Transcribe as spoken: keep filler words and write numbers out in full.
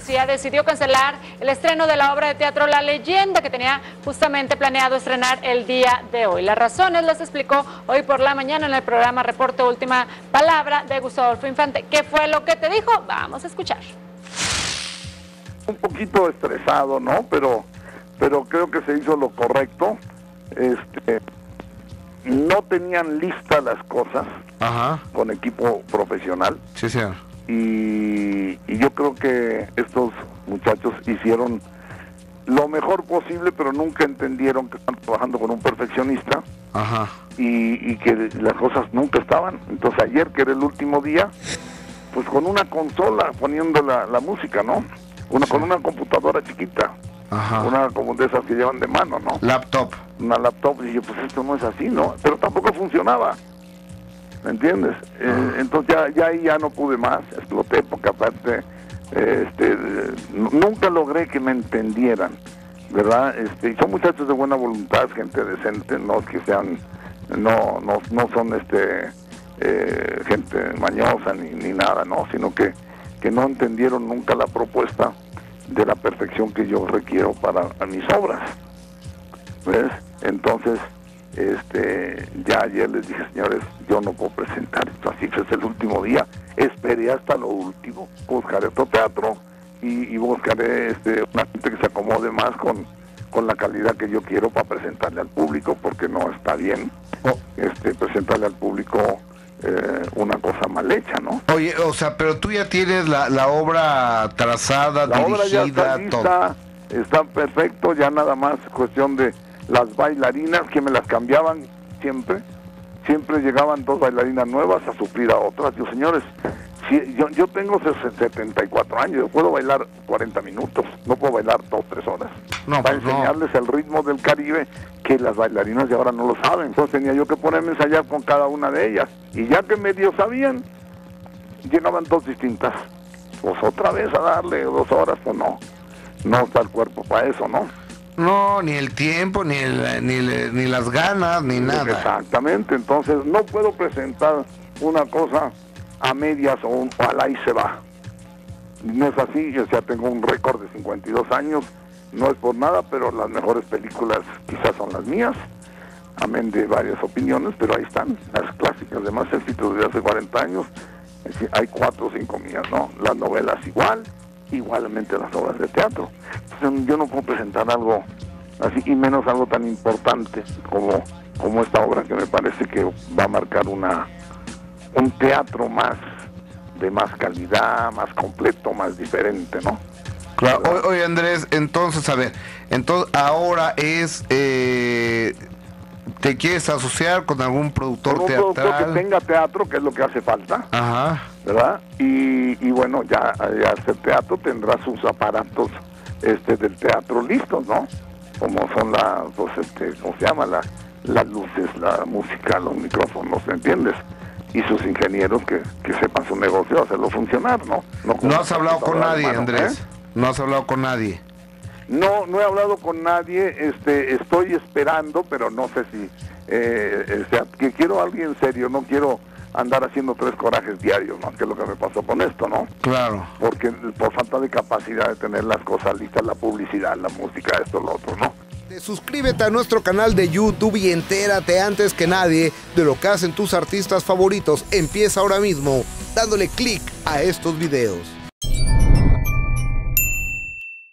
García decidió cancelar el estreno de la obra de teatro La Leyenda, que tenía justamente planeado estrenar el día de hoy. Las razones las explicó hoy por la mañana en el programa Reporte Última Palabra de Gustavo Infante. ¿Qué fue lo que te dijo? Vamos a escuchar. Un poquito estresado, ¿no? Pero, pero creo que se hizo lo correcto. Este, no tenían listas las cosas. Ajá. Con equipo profesional. Sí, señor. Y, y yo creo que estos muchachos hicieron lo mejor posible, pero nunca entendieron que están trabajando con un perfeccionista. Ajá. Y, y que las cosas nunca estaban. Entonces ayer, que era el último día, pues con una consola poniendo la, la música, ¿no? Una, sí. Con una computadora chiquita. Ajá. Una como de esas que llevan de mano, ¿no? Laptop. Una laptop. Y yo, pues esto no es así, ¿no? Pero tampoco funcionaba, ¿me entiendes? Eh, entonces ya, ya ahí ya no pude más, exploté, porque aparte eh, este, nunca logré que me entendieran, ¿verdad? Este, y son muchachos de buena voluntad, gente decente, no que sean, no, no, no son este eh, gente mañosa ni, ni nada, ¿no? Sino que, que no entendieron nunca la propuesta de la perfección que yo requiero para mis obras, ¿ves? Entonces, este, ya ayer les dije, señores, yo no puedo presentar esto, así que es el último día, esperé hasta lo último, buscaré otro teatro y, y buscaré este, una gente que se acomode más con, con la calidad que yo quiero para presentarle al público, porque no está bien este, presentarle al público Eh, una cosa mal hecha, ¿no? Oye, o sea, pero tú ya tienes la, la obra trazada, la dirigida, obra ya está lista, todo. Está perfecto, ya nada más cuestión de las bailarinas, que me las cambiaban siempre, siempre llegaban dos bailarinas nuevas a suplir a otras. Yo, señores, si, yo, yo tengo setenta y cuatro años, yo puedo bailar cuarenta minutos, no puedo bailar dos, tres horas. No, para pues enseñarles no. El ritmo del Caribe, que las bailarinas de ahora no lo saben. Entonces tenía yo que ponerme a ensayar con cada una de ellas. Y ya que medio sabían, llegaban dos distintas. Pues otra vez a darle dos horas, pues no. No está el cuerpo para eso, ¿no? No, ni el tiempo, ni, el, ni, el, ni las ganas, ni nada. Exactamente, entonces no puedo presentar una cosa a medias o, un, o al ahí se va. No es así, yo ya tengo un récord de cincuenta y dos años. No es por nada, pero las mejores películas quizás son las mías, amén de varias opiniones, pero ahí están, las clásicas de más éxitos de hace cuarenta años, es decir, hay cuatro o cinco mías, ¿no? Las novelas igual, igualmente las obras de teatro. Entonces, yo no puedo presentar algo así, y menos algo tan importante como, como esta obra, que me parece que va a marcar una un teatro más, de más calidad, más completo, más diferente, ¿no? Claro. O, oye, Andrés, entonces, a ver, entonces ahora es, eh, ¿te quieres asociar con algún productor con un teatral? Productor que tenga teatro, que es lo que hace falta. Ajá. ¿Verdad? Y, y bueno, ya, ya el teatro tendrá sus aparatos este, del teatro listos, ¿no? Como son las, pues, este, ¿cómo se llama? La, las luces, la música, los micrófonos, ¿me entiendes? Y sus ingenieros que, que sepan su negocio, hacerlo funcionar, ¿no? No, no has hablado con nadie, mano, Andrés. ¿Eh? ¿No has hablado con nadie? No, no he hablado con nadie, este, estoy esperando, pero no sé si... Eh, o sea, que quiero a alguien serio, no quiero andar haciendo tres corajes diarios, ¿no? Que es lo que me pasó con esto, ¿no? Claro. Porque por falta de capacidad de tener las cosas listas, la publicidad, la música, esto, lo otro, ¿no? Suscríbete a nuestro canal de YouTube y entérate antes que nadie de lo que hacen tus artistas favoritos. Empieza ahora mismo dándole clic a estos videos.